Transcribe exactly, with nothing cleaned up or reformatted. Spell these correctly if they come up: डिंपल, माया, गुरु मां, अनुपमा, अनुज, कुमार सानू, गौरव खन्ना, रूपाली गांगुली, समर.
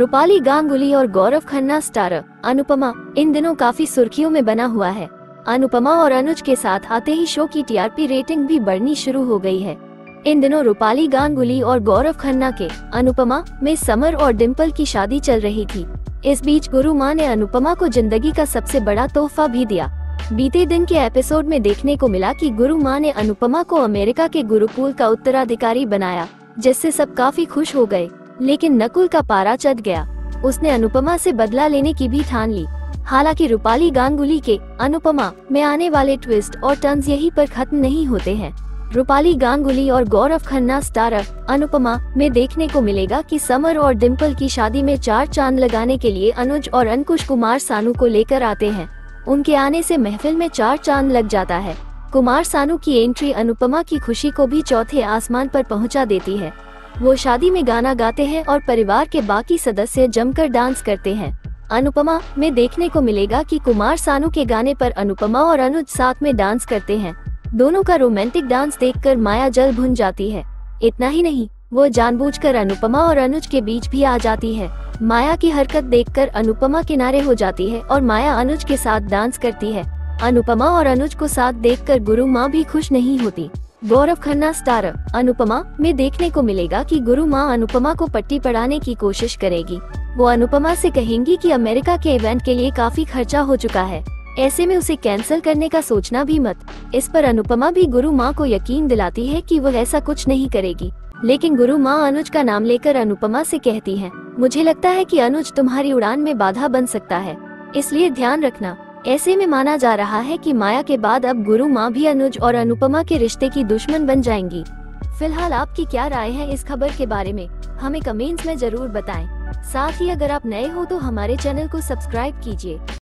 रूपाली गांगुली और गौरव खन्ना स्टारर अनुपमा इन दिनों काफी सुर्खियों में बना हुआ है। अनुपमा और अनुज के साथ आते ही शो की टीआरपी रेटिंग भी बढ़नी शुरू हो गई है। इन दिनों रूपाली गांगुली और गौरव खन्ना के अनुपमा में समर और डिंपल की शादी चल रही थी। इस बीच गुरु मां ने अनुपमा को जिंदगी का सबसे बड़ा तोहफा भी दिया। बीते दिन के एपिसोड में देखने को मिला कि गुरु मां ने अनुपमा को अमेरिका के गुरुकुल का उत्तराधिकारी बनाया, जिससे सब काफी खुश हो गए। लेकिन नकुल का पारा चढ़ गया, उसने अनुपमा से बदला लेने की भी ठान ली। हालांकि रूपाली गांगुली के अनुपमा में आने वाले ट्विस्ट और टर्न्स यहीं पर खत्म नहीं होते हैं। रूपाली गांगुली और गौरव खन्ना स्टारर अनुपमा में देखने को मिलेगा कि समर और डिंपल की शादी में चार चांद लगाने के लिए अनुज और अंकुश कुमार सानू को लेकर आते हैं। उनके आने से महफिल में चार चांद लग जाता है। कुमार सानू की एंट्री अनुपमा की खुशी को भी चौथे आसमान पर पहुंचा देती है। वो शादी में गाना गाते हैं और परिवार के बाकी सदस्य जमकर डांस करते हैं। अनुपमा में देखने को मिलेगा कि कुमार सानू के गाने पर अनुपमा और अनुज साथ में डांस करते हैं। दोनों का रोमांटिक डांस देखकर माया जल भुन जाती है। इतना ही नहीं, वो जानबूझकर अनुपमा और अनुज के बीच भी आ जाती है। माया की हरकत देखकर अनुपमा किनारे हो जाती है और माया अनुज के साथ डांस करती है। अनुपमा और अनुज को साथ देखकर गुरु मां भी खुश नहीं होती। गौरव खन्ना स्टारर अनुपमा में देखने को मिलेगा कि गुरु मां अनुपमा को पट्टी पढ़ाने की कोशिश करेगी। वो अनुपमा से कहेंगी कि अमेरिका के इवेंट के लिए काफी खर्चा हो चुका है, ऐसे में उसे कैंसिल करने का सोचना भी मत। इस पर अनुपमा भी गुरु मां को यकीन दिलाती है कि वह ऐसा कुछ नहीं करेगी। लेकिन गुरु मां अनुज का नाम लेकर अनुपमा से कहती हैं, मुझे लगता है कि अनुज तुम्हारी उड़ान में बाधा बन सकता है, इसलिए ध्यान रखना। ऐसे में माना जा रहा है कि माया के बाद अब गुरु मां भी अनुज और अनुपमा के रिश्ते की दुश्मन बन जाएंगी। फिलहाल आपकी क्या राय है इस खबर के बारे में, हमें कमेंट्स में जरूर बताएं। साथ ही अगर आप नए हो तो हमारे चैनल को सब्सक्राइब कीजिए।